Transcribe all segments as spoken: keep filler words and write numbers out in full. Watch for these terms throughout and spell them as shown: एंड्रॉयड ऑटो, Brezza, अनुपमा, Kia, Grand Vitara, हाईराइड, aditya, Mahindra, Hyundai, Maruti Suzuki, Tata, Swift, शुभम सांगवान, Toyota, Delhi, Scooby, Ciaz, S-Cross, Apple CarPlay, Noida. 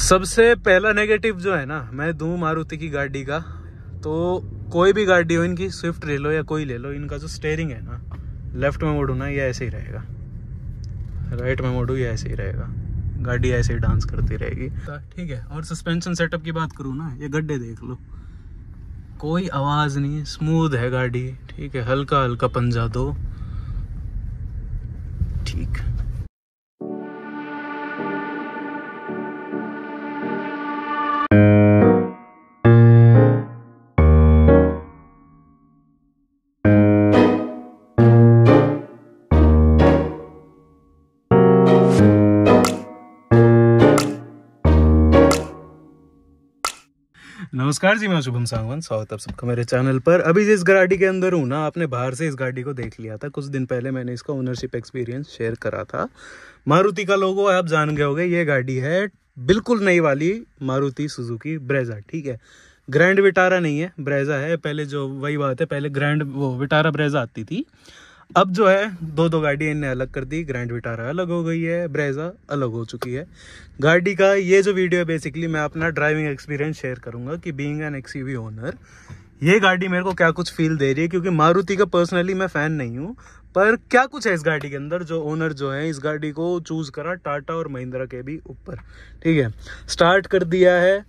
सबसे पहला नेगेटिव जो है ना मैं दूं मारुति की गाड़ी का, तो कोई भी गाड़ी हो इनकी, स्विफ्ट ले लो या कोई ले लो, इनका जो स्टेयरिंग है ना, लेफ्ट में मोड़ू ना ये ऐसे ही रहेगा, राइट में मोड़ू ये ऐसे ही रहेगा, गाड़ी ऐसे ही डांस करती रहेगी, ठीक है। और सस्पेंशन सेटअप की बात करूँ ना, ये गड्ढे देख लो, कोई आवाज़ नहीं, स्मूथ है गाड़ी, ठीक है, हल्का हल्का पंजा दो, ठीक। नमस्कार जी, मैं शुभम सांगवान, स्वागत आप सबका मेरे चैनल पर। अभी जिस गाड़ी के अंदर हूँ ना, आपने बाहर से इस गाड़ी को देख लिया था, कुछ दिन पहले मैंने इसका ओनरशिप एक्सपीरियंस शेयर करा था। मारुति का लोगो आप जान गए होंगे, ये गाड़ी है बिल्कुल नई वाली मारुति सुजुकी ब्रेजा, ठीक है, ग्रैंड विटारा नहीं है, ब्रेजा है। पहले जो वही बात है, पहले ग्रैंड वो विटारा ब्रेजा आती थी, अब जो है दो दो गाड़ी इनने अलग कर दी, ग्रैंड विटारा अलग हो गई है, ब्रेजा अलग हो चुकी है। गाड़ी का ये जो वीडियो है बेसिकली मैं अपना ड्राइविंग एक्सपीरियंस शेयर करूंगा कि बीइंग एन एक्सयूवी ओनर ये गाड़ी मेरे को क्या कुछ फील दे रही है, क्योंकि मारुति का पर्सनली मैं फ़ैन नहीं हूँ, पर क्या कुछ है इस गाड़ी के अंदर जो ओनर जो है इस गाड़ी को चूज़ करा टाटा और महिंद्रा के भी ऊपर, ठीक है। स्टार्ट कर दिया है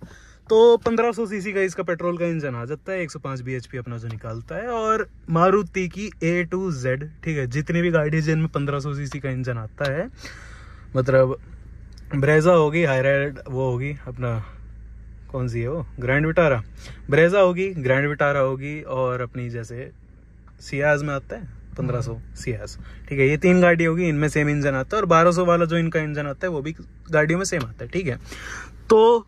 तो पंद्रह सौ सीसी का इसका पेट्रोल का इंजन आ जाता है, एक सौ पाँच बीएचपी अपना जो निकालता है, और मारुति की ए टू जेड, ठीक है, जितनी भी गाड़ी जिनमें पंद्रह सौ सीसी का इंजन आता है, मतलब ब्रेजा होगी, हाईराइड वो होगी, अपना कौन सी है वो, ग्रैंड विटारा, ब्रेजा होगी, ग्रैंड विटारा होगी, और अपनी जैसे सियाज में आता है पंद्रह सौ सियाज, ठीक है, ये तीन गाड़ी होगी, इनमें सेम इंजन आता है, और बारह सौ वाला जो इनका इंजन आता है वो भी गाड़ियों में सेम आता है, ठीक है। तो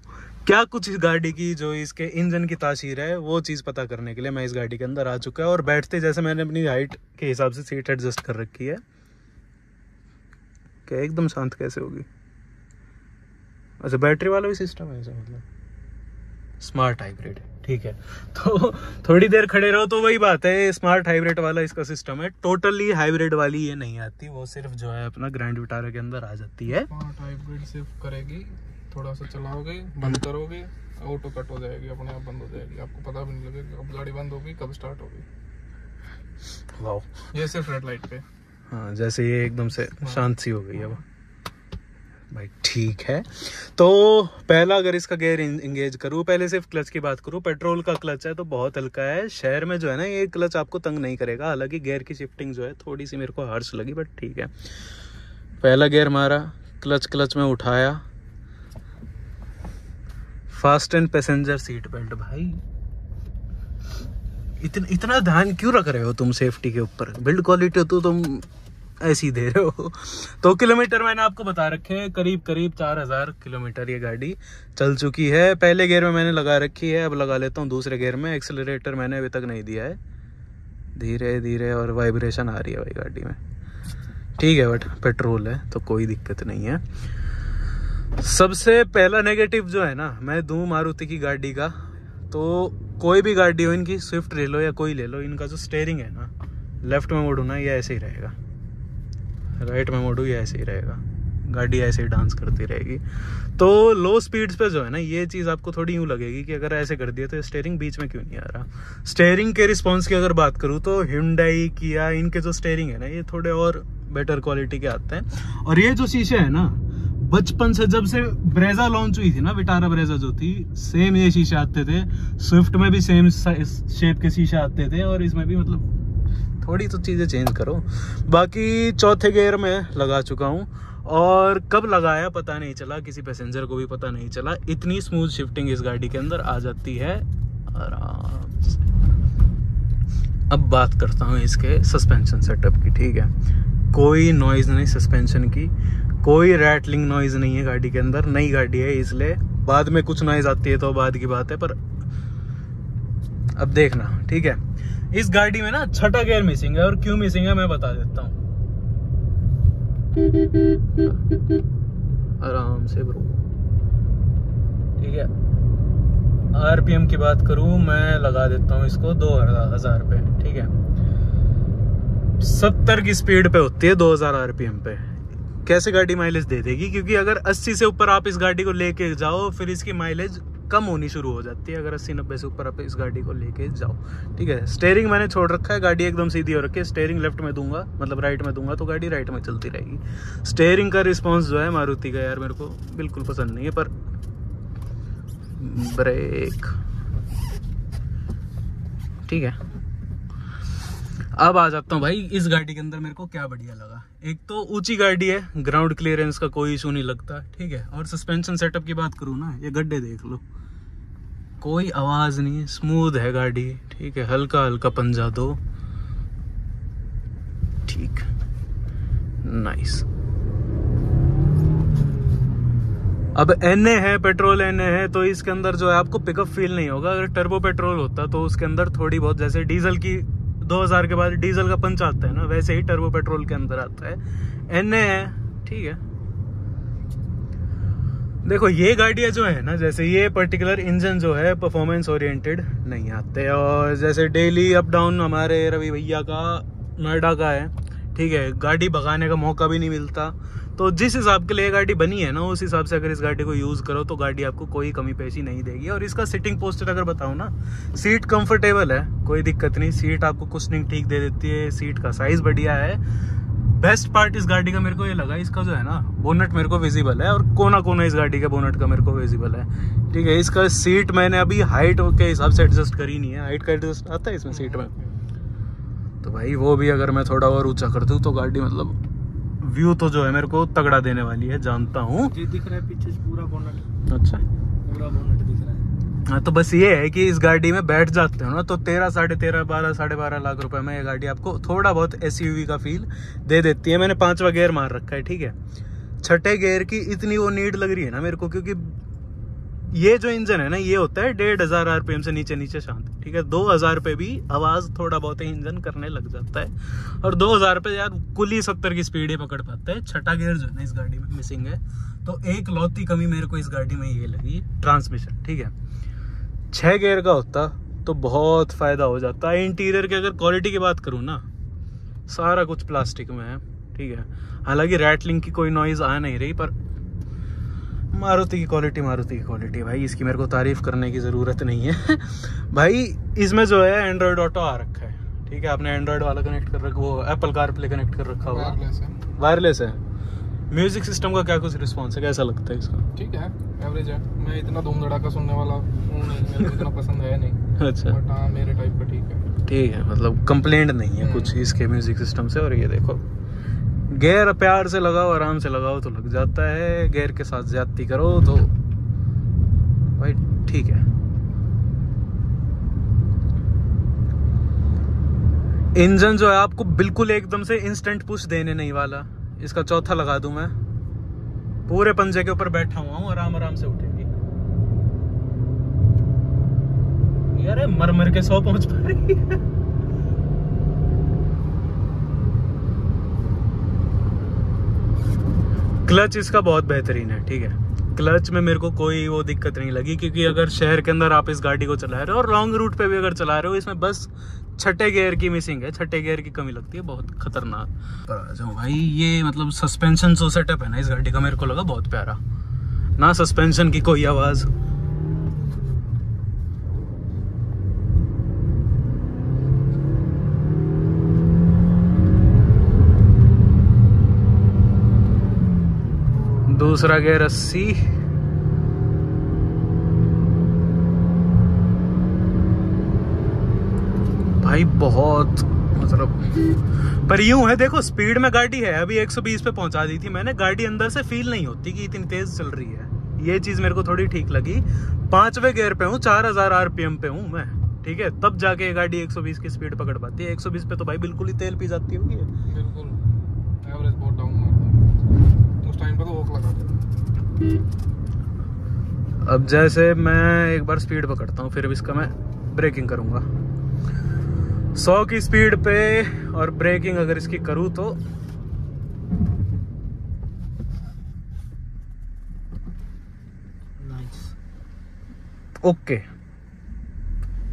क्या कुछ इस गाड़ी की जो इसके इंजन की तासीर है वो चीज़ पता करने के लिए मैं इस गाड़ी के अंदर आ चुका है, और बैठते जैसे मैंने अपनी हाइट के हिसाब से सीट एडजस्ट कर रखी है। क्या एकदम शांत कैसे होगी? अच्छा, बैटरी वाला भी सिस्टम है ऐसा, मतलब स्मार्ट हाइब्रिड, ठीक है। तो थोड़ी देर खड़े रहो तो वही बात है, स्मार्ट हाइब्रिड वाला इसका सिस्टम है, टोटली हाइब्रिड वाली ये नहीं आती, वो सिर्फ जो है अपना ग्रैंड विटारा के अंदर आ जाती है। स्मार्ट हाइब्रिड सिर्फ करेगी, थोड़ा सा चलाओगे, बंद करोगे, ऑटो कट हो जाएगी, अपने आप बंद हो जाएगी, आपको पता भी नहीं लगेगा कब गाड़ी बंद होगी कब स्टार्ट होगी। वाओ, ये सिर्फ रेड लाइट पे, हाँ, जैसे ये एकदम से शांत सी हो गई है वो भाई, ठीक है। तो पहला अगर इसका गियर इंगेज करूँ, पहले सिर्फ क्लच की बात करूँ, पेट्रोल का क्लच है तो बहुत हल्का है, शहर में जो है ना ये क्लच आपको तंग नहीं करेगा, हालांकि गियर की शिफ्टिंग जो है थोड़ी सी मेरे को हार्श लगी, बट ठीक है। पहला गियर मारा, क्लच क्लच में उठाया, fast and passenger seat belt, भाई इतन, इतना ध्यान क्यों रख रहे हो तुम सेफ्टी के ऊपर, बिल्ड क्वालिटी हो तो तुम ऐसी दे रहे हो। तो किलोमीटर मैंने आपको बता रखे हैं, करीब करीब चार हज़ार किलोमीटर ये गाड़ी चल चुकी है। पहले गियर में मैंने लगा रखी है, अब लगा लेता हूँ दूसरे गियर में, एक्सेलरेटर मैंने अभी तक नहीं दिया है, धीरे धीरे, और वाइब्रेशन आ रही है भाई गाड़ी में, ठीक है, बट पेट्रोल है तो कोई दिक्कत नहीं है। सबसे पहला नेगेटिव जो है ना मैं दूं मारुति की गाड़ी का, तो कोई भी गाड़ी हो इनकी, स्विफ्ट ले लो या कोई ले लो, इनका जो स्टेयरिंग है ना, लेफ्ट में मोड़ू ना ये ऐसे ही रहेगा, राइट में मोड़ू ये ऐसे ही रहेगा, गाड़ी ऐसे ही डांस करती रहेगी। तो लो स्पीड्स पे जो है ना ये चीज़ आपको थोड़ी यूँ लगेगी कि अगर ऐसे कर दिया तो स्टेयरिंग बीच में क्यों नहीं आ रहा। स्टेयरिंग के रिस्पॉन्स की अगर बात करूँ तो Hyundai, Kia, इनके जो स्टेयरिंग है ना ये थोड़े और बेटर क्वालिटी के आते हैं, और ये जो शीशे है ना बचपन से, जब से ब्रेजा लॉन्च हुई थी ना, विटारा ब्रेजा जो थी, सेम ये शीशे आते थे, स्विफ्ट में भी सेम शेप के शीशे आते थे, और इसमें भी, मतलब थोड़ी तो चीज़ें चेंज करो। बाकी चौथे गियर में लगा चुका हूँ, और कब लगाया पता नहीं चला, किसी पैसेंजर को भी पता नहीं चला, इतनी स्मूथ शिफ्टिंग इस गाड़ी के अंदर आ जाती है आराम से। अब बात करता हूँ इसके सस्पेंशन सेटअप की, ठीक है, कोई नॉइज़ नहीं सस्पेंशन की, कोई रैटलिंग नॉइज़ नहीं है गाड़ी के अंदर, नई गाड़ी है इसलिए बाद में कुछ नॉइज़ आती है तो बाद की बात है, पर अब देखना, ठीक है। इस गाड़ी में ना छठा गियर मिसिंग है, और क्यों मिसिंग है मैं बता देता हूँ, आराम से ब्रो, ठीक है। आरपीएम की बात करूँ मैं लगा देता हूँ इसको दो हज़ार पे, ठीक है, सत्तर की स्पीड पे होती है दो हज़ार आरपीएम पे, कैसे गाड़ी माइलेज दे देगी, क्योंकि अगर अस्सी से ऊपर आप इस गाड़ी को लेके जाओ फिर इसकी माइलेज कम होनी शुरू हो जाती है, अगर अस्सी नब्बे से ऊपर आप इस गाड़ी को लेके जाओ। ठीक है, स्टेयरिंग मैंने छोड़ रखा है, गाड़ी एकदम सीधी हो रखी है। स्टेयरिंग लेफ्ट में दूंगा मतलब राइट में दूंगा तो गाड़ी राइट में चलती रहेगी। स्टेयरिंग का रिस्पॉन्स जो है मारुति का यार मेरे को बिल्कुल पसंद नहीं है। पर ब्रेक ठीक है। अब आ जाता हूँ भाई इस गाड़ी के अंदर मेरे को क्या बढ़िया लगा। एक तो ऊंची गाड़ी है, ग्राउंड क्लियरेंस का कोई इशू नहीं लगता। ठीक है, और सस्पेंशन सेटअप की बात करूँ ना, ये गड्ढे देख लो, कोई आवाज़ नहीं है, स्मूथ है गाड़ी। ठीक है, हल्का हल्का पंजा दो। ठीक, नाइस। अब एन ए है, पेट्रोल एन ए है, तो इसके अंदर जो है आपको पिकअप फील नहीं होगा। अगर टर्बो पेट्रोल होता तो उसके अंदर थोड़ी बहुत, जैसे डीजल की दो हज़ार के बाद डीजल का पंच आता है ना, वैसे ही टर्बो पेट्रोल के अंदर आता है। एन ए है, ठीक है। देखो ये गाड़ियाँ जो है ना, जैसे ये पर्टिकुलर इंजन जो है परफॉर्मेंस ओरिएंटेड नहीं आते। और जैसे डेली अप डाउन हमारे रवि भैया का नोएडा का है, ठीक है, गाड़ी भगाने का मौका भी नहीं मिलता। तो जिस हिसाब के लिए गाड़ी बनी है ना, उस हिसाब से अगर इस गाड़ी को यूज़ करो तो गाड़ी आपको कोई कमी पेशी नहीं देगी। और इसका सिटिंग पोस्चर अगर बताऊँ ना, सीट कंफर्टेबल है, कोई दिक्कत नहीं, सीट आपको कुशनिंग ठीक दे देती है, सीट का साइज़ बढ़िया है। बेस्ट पार्ट इस गाड़ी का मेरे को ये लगा, इसका जो है ना बोनट मेरे को विजिबल है, और कोना कोना इस गाड़ी के बोनट का मेरे को विजिबल है। ठीक है, इसका सीट मैंने अभी हाइट के हिसाब से एडजस्ट करी नहीं है। हाइट का एडजस्ट आता है इसमें सीट में, तो भाई वो भी अगर मैं थोड़ा और ऊँचा कर दूँ तो गाड़ी मतलब व्यू तो जो है मेरे को तगड़ा देने वाली है, जानता हूँ। दिख रहा है पीछे पूरा बोनट। अच्छा, पूरा बोनट दिख रहा है। हाँ, तो बस ये है कि इस गाड़ी में बैठ जाते हो ना तो तेरह साढ़े तेरह बारह साढ़े बारह लाख रुपए में ये गाड़ी आपको थोड़ा बहुत एसयूवी का फील दे देती है। मैंने पांचवा गेयर मार रखा है, ठीक है। छठे गेयर की इतनी वो नीड लग रही है ना मेरे को, क्योंकि ये जो इंजन है ना ये होता है डेढ़ हज़ार आरपीएम से नीचे नीचे शांत। ठीक है, दो हज़ार पे भी आवाज़ थोड़ा बहुत इंजन करने लग जाता है, और दो हज़ार पे यार कुल ही सत्तर की स्पीड ही पकड़ पाता है। छठा गियर जो है ना इस गाड़ी में मिसिंग है, तो एक लौती कमी मेरे को इस गाड़ी में ये लगी, ट्रांसमिशन। ठीक है, छः गियर का होता तो बहुत फ़ायदा हो जाता है। इंटीरियर की अगर क्वालिटी की बात करूँ ना, सारा कुछ प्लास्टिक में है। ठीक है, हालाँकि रैटलिंग की कोई नॉइज़ आ नहीं रही, पर मारुति की क्वालिटी मारुति की क्वालिटी भाई, इसकी मेरे को तारीफ़ करने की ज़रूरत नहीं है। भाई इसमें जो है एंड्रॉयड ऑटो आ रखा है। ठीक है, आपने एंड्रॉयड वाला कनेक्ट कर रखा, वो एप्पल कारप्ले कनेक्ट कर रखा हुआ है, वायरलेस है। म्यूजिक सिस्टम का क्या कुछ रिस्पॉन्स है, कैसा लगता है इसका? ठीक है, एवरेज है। मैं इतना धूम धड़ाका सुनने वाला हूं नहीं, मेरे को इतना पसंद है नहीं। अच्छा, बट हां मेरे टाइप का ठीक है। ठीक है, मतलब कंप्लेंट नहीं है कुछ इसके म्यूजिक सिस्टम से। और ये देखो गेयर प्यार से लगाओ, आराम से लगाओ तो लग जाता है, गेयर के साथ ज्यादती करो तो भाई ठीक है। इंजन जो है आपको बिल्कुल एकदम से इंस्टेंट पुश देने नहीं वाला। इसका चौथा लगा दूं मैं, पूरे पंजे के ऊपर बैठा हुआ हूँ, आराम आराम से उठेगी। यार मरमर के सौ पहुंच पा रही है। क्लच इसका बहुत बेहतरीन है। ठीक है, क्लच में मेरे को कोई वो दिक्कत नहीं लगी, क्योंकि अगर शहर के अंदर आप इस गाड़ी को चला रहे हो और लॉन्ग रूट पे भी अगर चला रहे हो, इसमें बस छठे गियर की मिसिंग है, छठे गियर की कमी लगती है, बहुत खतरनाक। पर जाओ भाई, ये मतलब सस्पेंशन जो सेटअप है ना इस गाड़ी का मेरे को लगा बहुत प्यारा ना। सस्पेंशन की कोई आवाज़, दूसरा गियर अस्सी, भाई बहुत मतलब। पर यूं है देखो, स्पीड में गाड़ी है, अभी एक सौ बीस पे पहुंचा दी थी मैंने, गाड़ी अंदर से फील नहीं होती कि इतनी तेज चल रही है, ये चीज मेरे को थोड़ी ठीक लगी। पांचवे गियर पे हूँ, चार हज़ार आरपीएम पे हूँ मैं, ठीक है, तब जाके ये गाड़ी एक सौ बीस की स्पीड पकड़ पाती है। एक सौ बीस पे तो भाई बिल्कुल ही तेल पी जाती होगी, बिल्कुल एवरेज बहुत डाउन है उस टाइम पे, तो ओक लगा। अब जैसे मैं एक बार स्पीड पकड़ता हूँ, फिर इसका मैं ब्रेकिंग करूँगा सौ की स्पीड पे, और ब्रेकिंग अगर इसकी करूँ तो ओके,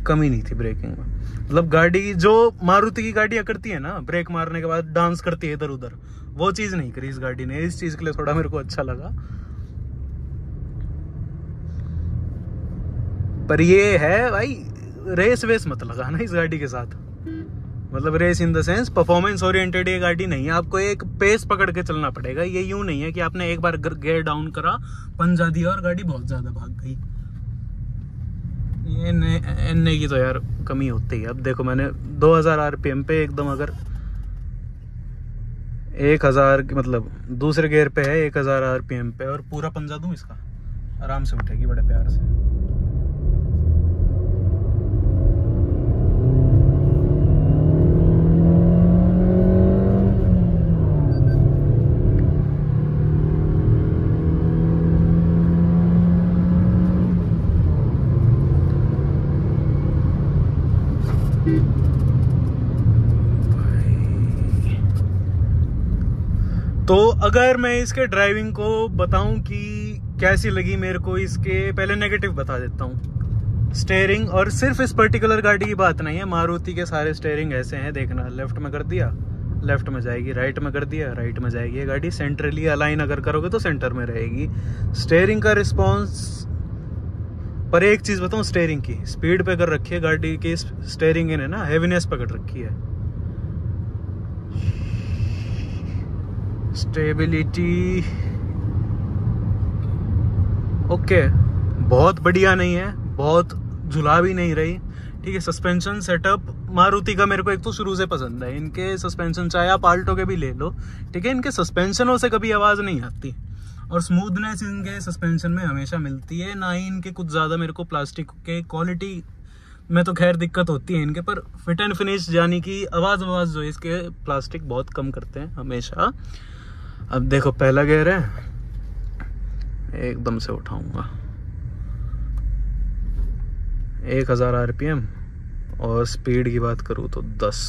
कमी नहीं थी ब्रेकिंग में। मतलब गाड़ी जो मारुति की गाड़ियाँ करती है ना, ब्रेक मारने के बाद डांस करती है इधर उधर, वो चीज़ नहीं करी इस गाड़ी ने, इस चीज़ के लिए थोड़ा मेरे को अच्छा लगा। पर ये है भाई, रेस वेस मत लगाना इस गाड़ी के साथ, मतलब race in the sense performance oriented ये गाड़ी नहीं है। आपको एक पेस पकड़ के चलना पड़ेगा। ये यूं नहीं है कि आपने एक बार गियर डाउन करा, पंजा दिया और गाड़ी बहुत ज़्यादा भाग गई। ये एनए की तो यार कमी होती है। अब देखो मैंने दो हज़ार आरपीएम पे एकदम, अगर एक हज़ार मतलब दूसरे गियर पे है एक हज़ार आरपीएम पे, और पूरा पंजा दूँ इसका, आराम से उठेगी बड़े प्यार से। तो अगर मैं इसके ड्राइविंग को बताऊं कि कैसी लगी मेरे को, इसके पहले नेगेटिव बता देता हूं। स्टेयरिंग, और सिर्फ इस पर्टिकुलर गाड़ी की बात नहीं है, मारुति के सारे स्टेयरिंग ऐसे हैं, देखना लेफ्ट में कर दिया लेफ्ट में जाएगी, राइट में कर दिया राइट में जाएगी। ये गाड़ी सेंट्रली अलाइन अगर करोगे तो सेंटर में रहेगी। स्टेयरिंग का रिस्पॉन्स पर एक चीज़ बताऊँ, स्टेयरिंग की स्पीड पे कर रखी है गाड़ी की, स्टेयरिंग ने ना हैवीनेस पकड़ रखी है। स्टेबिलिटी ओके, बहुत बढ़िया नहीं है, बहुत झुला भी नहीं रही, ठीक है। सस्पेंशन सेटअप मारुति का मेरे को एक तो शुरू से पसंद है, इनके सस्पेंशन चाहे आप आल्टो के भी ले लो, ठीक है, इनके सस्पेंशनों से कभी आवाज़ नहीं आती, और स्मूथनेस इनके सस्पेंशन में हमेशा मिलती है। ना ही इनके कुछ ज़्यादा मेरे को प्लास्टिक के क्वालिटी में तो खैर दिक्कत होती है इनके, पर फिट एंड फिनिश यानी कि आवाज़ आवाज़ जो इसके प्लास्टिक बहुत कम करते हैं हमेशा। अब देखो पहला गियर है, एकदम से उठाऊंगा, एक हजार आरपीएम, और स्पीड की बात करूं तो दस।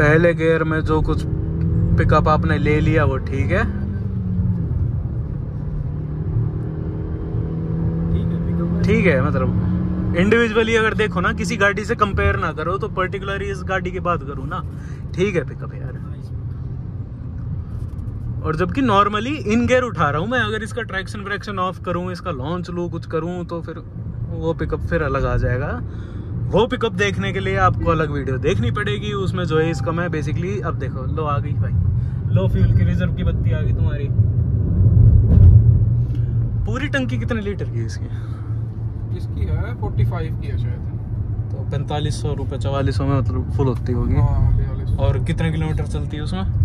पहले गियर में जो कुछ पिकअप आपने ले लिया वो ठीक है, ठीक है। मतलब इंडिविजुअली अगर देखो ना, किसी गाड़ी से कंपेयर ना करो, तो पर्टिकुलरली इस गाड़ी की बात करूँ ना, ठीक है पिकअप यार। और जबकि नॉर्मली इन गियर उठा रहा हूँ मैं, अगर इसका ट्रैक्शन व्रैक्शन ऑफ करूँ, इसका लॉन्च लूँ, कुछ करूँ, तो फिर वो पिकअप फिर अलग आ जाएगा। वो पिकअप देखने के लिए आपको अलग वीडियो देखनी पड़ेगी, उसमें जो है इसका मैं बेसिकली। अब देखो लो आ गई भाई, लो फ्यूल की रिजर्व की बत्ती आ गई तुम्हारी। पूरी टंकी कितने लीटर की है इसकी? इसकी है पैंतालीस की है शायद, तो पैंतालीस सौ रुपये चवालीस सौ में मतलब फुल होती होगी। और कितने किलोमीटर चलती है उसमें?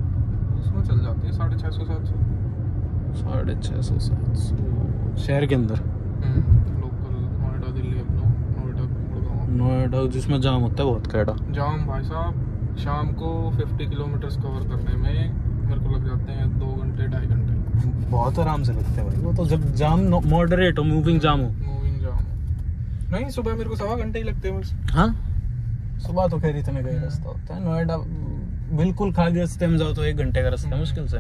उसमें चल जाती है साढ़े छः सौ सात सौ साढ़े छः सौ सात सौ शहर के अंदर, लोकल नोएडा दिल्ली, अपना नोएडा नोएडा जिसमें जाम होता है बहुत कैडा जाम भाई साहब। शाम को पचास किलोमीटर कवर करने में मेरे को लग जाते हैं दो घंटे ढाई घंटे, बहुत आराम से लगते हैं भाई वो तो, जब जाम मॉडरेट हो, मूविंग जाम हो। नहीं सुबह मेरे को सवा घंटे ही लगते हैं बस। हाँ सुबह तो खैर इतने का ही रास्ता होता है, नोएडा बिल्कुल खाली रास्ते में जाओ तो एक घंटे का रास्ता मुश्किल से।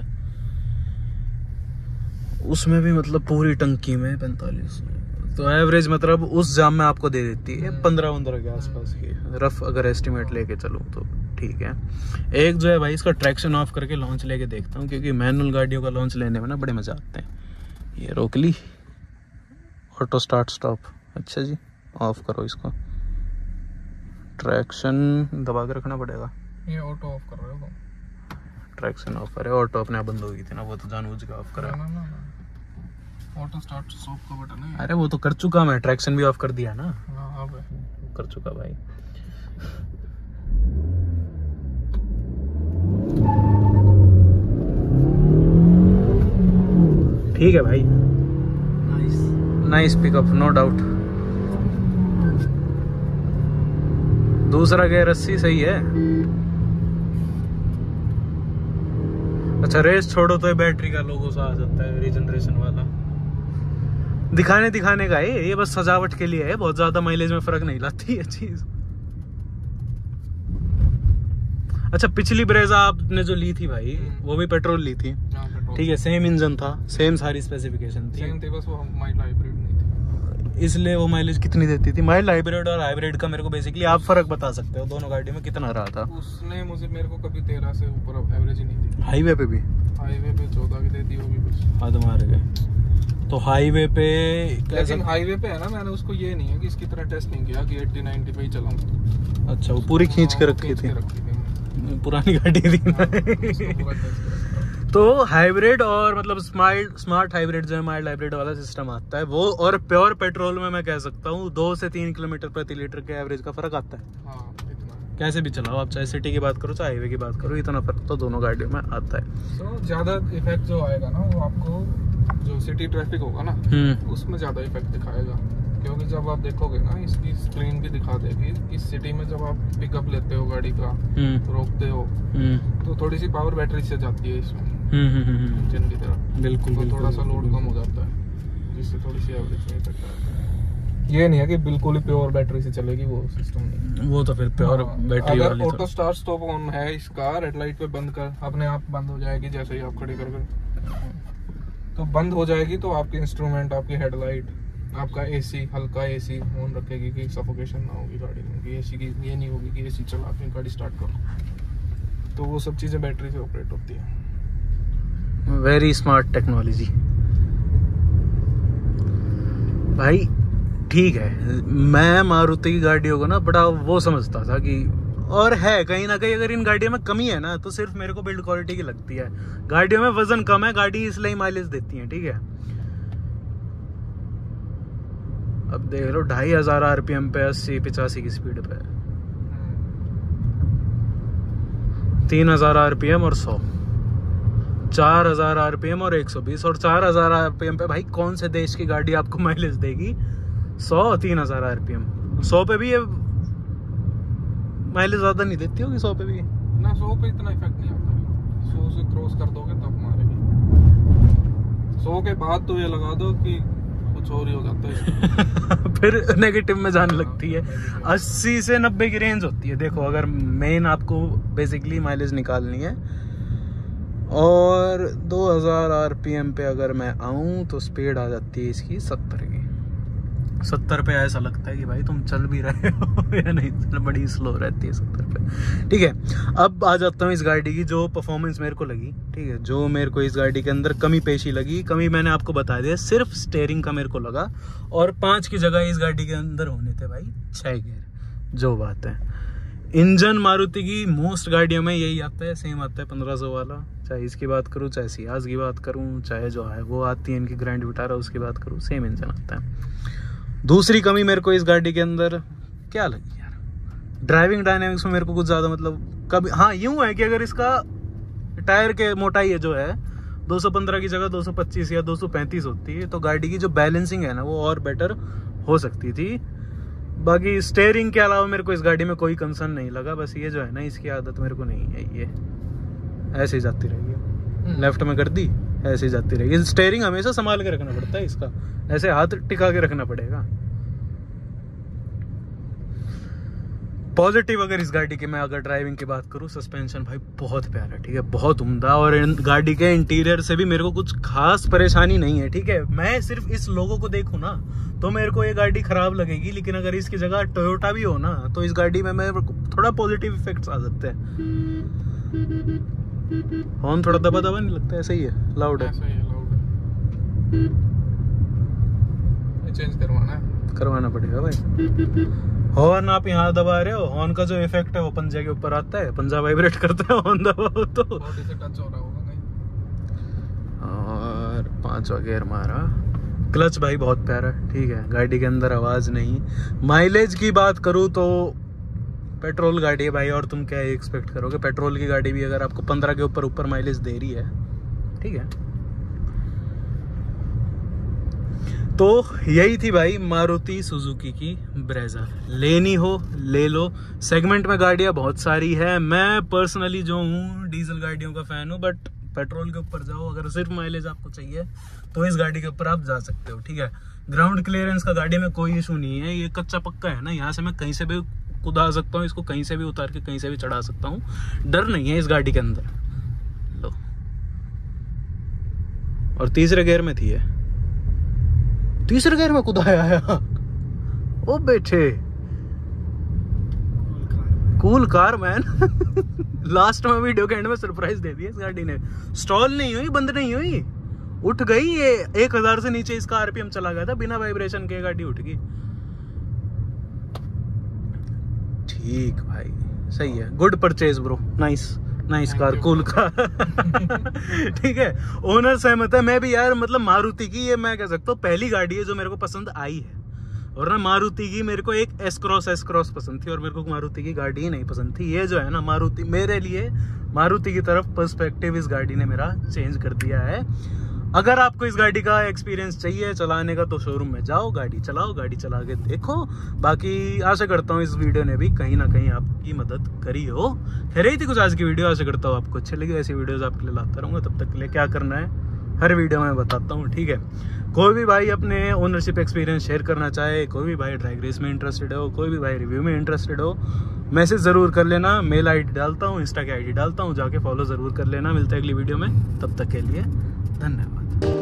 उसमें भी मतलब पूरी टंकी में पैंतालीस, तो एवरेज मतलब उस जाम में आपको दे देती है पंद्रह पंद्रह के आसपास की रफ, अगर एस्टिमेट लेके चलूँ तो ठीक है। एक जो है भाई इसका ट्रैक्शन ऑफ करके लॉन्च लेके देखता हूँ, क्योंकि मैनुअल गाड़ियों का लॉन्च लेने में ना बड़े मजा आते हैं। ये रोक ली, ऑटो स्टार्ट स्टॉप, अच्छा जी ऑफ करो इसको, ट्रैक्शन दबा के रखना पड़ेगा। ये ऑटो ऑफ कर रहे हो? ट्रैक्शन ऑफ करे, ऑटो अपने आप बंद हो गई थी ना, वो तो जानबूझ के ऑफ करा। ऑटो स्टार्ट स्टॉप का बटन है। अरे वो तो कर चुका मैं, ट्रैक्शन भी ऑफ कर दिया ना। हाँ कर चुका भाई। ठीक है भाई, nice nice pickup, no doubt. दूसरा गियर अस्सी सही है। अच्छा रेस छोड़ो तो बैटरी का लोगो सा आ जाता है, रीजनरेशन वाला, दिखाने दिखाने का है ये, बस सजावट के लिए है, बहुत ज्यादा माइलेज में फर्क नहीं लाती ये चीज। अच्छा पिछली ब्रेजा आपने जो ली थी भाई वो भी पेट्रोल ली थी, ठीक है, सेम इंजन था, सेम सारी स्पेसिफिकेशन थी, सेम थी, बस वो माइल्ड हाइब्रिड नहीं थी। इसलिए वो माइलेज कितनी देती थी। माइल्ड हाइब्रिड और हाइब्रिड का मेरे को बेसिकली आप फर्क बता सकते हो दोनों गाड़ी में कितना रहा था? उसने मुझे मेरे को कभी तेरह से ऊपर एवरेज ही नहीं दी। हाईवे पे भी हाईवे पे चौदह भी देती होगी कुछ, हद मारे गए। तो हाईवे पे, लेकिन हाईवे पे है ना, मैंने उसको ये नहीं है कि इसकी तरह टेस्ट नहीं किया कि अस्सी नब्बे पे ही चलाऊं। अच्छा, वो पूरी खींच के रखी थी, पुरानी गाड़ी थी। तो हाइब्रिड और मतलब स्मार्ट स्मार्ट हाइब्रिड जो है, माइल्ड हाइब्रिड वाला सिस्टम आता है वो, और प्योर पेट्रोल में मैं कह सकता हूँ दो से तीन किलोमीटर प्रति लीटर के एवरेज का फर्क आता है। हाँ, इतना। कैसे भी चलाओ आप, चाहे सिटी की बात करो चाहे हाईवे की बात करो, इतना फर्क तो दोनों गाड़ियों में आता है। तो ज्यादा इफेक्ट जो आएगा ना वो आपको जो सिटी ट्रैफिक होगा ना उसमें ज्यादा इफेक्ट दिखाएगा, क्योंकि जब आप देखोगे ना इसकी स्क्रीन भी दिखा देगी इस सिटी में। जब आप पिकअप लेते हो गाड़ी का, रोकते हो, तो थोड़ी सी पावर बैटरी से जाती है इसमें इंजन की तरफ, बिल्कुल तो थोड़ा सा लोड कम हो जाता है जिससे थोड़ी सी एवरेज नहीं करता है। ये नहीं है कि बिल्कुल ही प्योर बैटरी से चलेगी वो सिस्टम नहीं, वो तो फिर प्योर बैटरी वाली। ऑटो स्टार्ट स्टॉप ऑन है इसका, रेड लाइट पे बंद कर अपने आप बंद हो जाएगी जैसे ही आप खड़े कर कर तो बंद हो जाएगी। तो आपके इंस्ट्रूमेंट, आपकी हेडलाइट, आपका एसी, हल्का एसी ऑन रखेगी कि सफोकेशन ना होगी गाड़ी में, कि एसी की ये नहीं होगी कि एसी चला अपनी गाड़ी स्टार्ट करो। तो वो सब चीज़ें बैटरी से ऑपरेट होती है। वेरी स्मार्ट टेक्नोलॉजी भाई, ठीक है। मैं मारुति की गाड़ियों को ना बड़ा वो समझता था कि, और है कहीं ना कहीं, अगर इन गाड़ियों में कमी है ना तो सिर्फ मेरे को बिल्ड क्वालिटी की लगती है। गाड़ियों में वजन कम है, गाड़ी इसलिए माइलेज देती है, ठीक है। अब देख लो ढाई हजार आरपीएम पे अस्सी पिचासी की स्पीड पे, तीन हजार आरपीएम और सौ, चार हजार आरपीएम और एक सौ बीस, और चार हजार आरपीएम पे भाई कौन से देश की गाड़ी आपको माइलेज देगी सौ? तीन हजार आरपीएम सौ पे भी ये माइलेज ज्यादा नहीं देती होगी। सौ पे भी ना, सौ पे इतना इफेक्ट नहीं आता, सौ से क्रॉस कर दोगे तब मारेगी, सौ के बाद तो ये लगा दो कि चोरी हो जाता है। फिर नेगेटिव में जाने लगती है। अस्सी से नब्बे की रेंज होती है। देखो अगर मेन आपको बेसिकली माइलेज निकालनी है, और दो हजार आरपीएम पे अगर मैं आऊं तो स्पीड आ जाती है इसकी सत्तर की। सत्तर पे ऐसा लगता है कि भाई तुम चल भी रहे हो या नहीं, बड़ी स्लो रहती है सत्तर पे, ठीक है। अब आ जाता हूँ इस गाड़ी की जो परफॉर्मेंस मेरे को लगी, ठीक है, जो मेरे को इस गाड़ी के अंदर कमी पेशी लगी। कमी मैंने आपको बता दिया, सिर्फ स्टेयरिंग का मेरे को लगा, और पाँच की जगह इस गाड़ी के अंदर होने थे भाई छः गियर। जो बात है, इंजन मारुति की मोस्ट गाड़ियों में यही आता है, सेम आता है पंद्रह सौ वाला। चाहे इसकी बात करूँ, चाहे सियाज की बात करूँ, चाहे जो है वो आती है इनकी ग्रैंड विटारा उसकी बात करूँ, सेम इंजन आता है। दूसरी कमी मेरे को इस गाड़ी के अंदर क्या लगी यार, ड्राइविंग डायनेमिक्स में मेरे को कुछ ज़्यादा मतलब कभी, हाँ यूँ है कि अगर इसका टायर के मोटाई है जो है दो सौ पंद्रह की जगह दो सौ पच्चीस या दो सौ पैंतीस होती है, तो गाड़ी की जो बैलेंसिंग है ना वो और बेटर हो सकती थी। बाकी स्टेयरिंग के अलावा मेरे को इस गाड़ी में कोई कंसर्न नहीं लगा। बस ये जो है ना, इसकी आदत मेरे को नहीं है, ये ऐसे ही जाती रहेगी, लेफ्ट में कर दी ऐसे जाती रहेगी। स्टेयरिंग हमेशा संभाल के रखना पड़ता है इसका, ऐसे हाथ टिका के रखना पड़ेगा। पॉजिटिव अगर इस गाड़ी के मैं अगर ड्राइविंग की बात करूं, सस्पेंशन भाई बहुत प्यारा, ठीक है, बहुत उम्दा। और गाड़ी के इंटीरियर से भी मेरे को कुछ खास परेशानी नहीं है, ठीक है। मैं सिर्फ इस लोगों को देखूं ना तो मेरे को ये गाड़ी खराब लगेगी, लेकिन अगर इसकी जगह टोयोटा भी हो ना तो इस गाड़ी में मेरे को थोड़ा पॉजिटिव इफेक्ट्स आ सकते हैं। हॉर्न थोड़ा दबा दबा नहीं लगता, ऐसा ही है, लाउड है, ऐसा ही है, लाउड है। ये चेंज करवाना है, करवाना पड़ेगा भाई। हॉर्न आप यहाँ दबा रहे हो, हॉर्न का जो इफेक्ट है वो पंजे के ऊपर आता है, पंजा वाइब्रेट करता है हॉर्न दबाओ तो, बॉडी से टच हो रहा होगा कहीं। और पांचवा गियर मारा। क्लच भाई बहुत प्यारा, ठीक है, गाड़ी के अंदर आवाज नहीं। माइलेज की बात करूँ तो पेट्रोल गाड़ी है भाई, और तुम क्या एक्सपेक्ट करोगे? पेट्रोल की गाड़ी भी अगर आपको पंद्रह के ऊपर ऊपर माइलेज दे रही है, ठीक है। तो यही थी भाई मारुति सुजुकी की ब्रेजा। लेनी हो ले लो, सेगमेंट में गाड़ियाँ बहुत सारी है। मैं पर्सनली जो हूँ डीजल गाड़ियों का फैन हूँ, बट पेट्रोल के ऊपर जाओ अगर सिर्फ माइलेज आपको चाहिए तो इस गाड़ी के ऊपर आप जा सकते हो, ठीक है। ग्राउंड क्लियरेंस का गाड़ी में कोई इशू नहीं है, ये कच्चा पक्का है ना, यहाँ से मैं कहीं से भी कुदा सकता हूँ, इसको कहीं से भी उतार के कहीं से भी चढ़ा सकता हूँ, डर नहीं है इस गाड़ी के अंदर। लो, और तीसरे गियर में थी ये, तीसरे गियर में कुदाया है। ओ बेटे, कूल कार मैन। लास्ट में वीडियो के एंड में सरप्राइज दे दिया इस गाड़ी ने। स्टॉल नहीं हुई, बंद नहीं हुई, उठ गई। ये एक हजार से नीचे इसका आरपीएम चला गया था, बिना वाइब्रेशन के गाड़ी उठ गई। ठीक भाई, सही है, good purchase bro, nice nice car, cool car. ठीक है, ओनर सहमत है। मैं भी यार, मतलब मारुति की ये मैं कह सकता हूँ पहली गाड़ी है जो मेरे को पसंद आई है। और ना मारुति की मेरे को एक एस क्रॉस एस क्रॉस पसंद थी, और मेरे को मारुति की गाड़ी ही नहीं पसंद थी। ये जो है ना मारुति, मेरे लिए मारुति की तरफ पर्सपेक्टिव इस गाड़ी ने मेरा चेंज कर दिया है। अगर आपको इस गाड़ी का एक्सपीरियंस चाहिए चलाने का, तो शोरूम में जाओ, गाड़ी चलाओ, गाड़ी चला के देखो। बाकी आशा करता हूँ इस वीडियो ने भी कहीं ना कहीं आपकी मदद करी हो। खैर यही थी कुछ आज की वीडियो, आशा करता हूँ आपको अच्छी लगी। ऐसी वीडियोस आपके लिए लाता रहूँगा। तब तक के लिए क्या करना है हर वीडियो में बताता हूँ, ठीक है। कोई भी भाई अपने ओनरशिप एक्सपीरियंस शेयर करना चाहे, कोई भी भाई ड्रैग रेस में इंटरेस्टेड हो, कोई भी भाई रिव्यू में इंटरेस्टेड हो, मैसेज ज़रूर कर लेना। मेल आई डी डालता हूँ, इंस्टा की आई डी डालता हूँ, जाके फॉलो ज़रूर कर लेना। मिलते हैं अगली वीडियो में, तब तक के लिए धन्यवाद।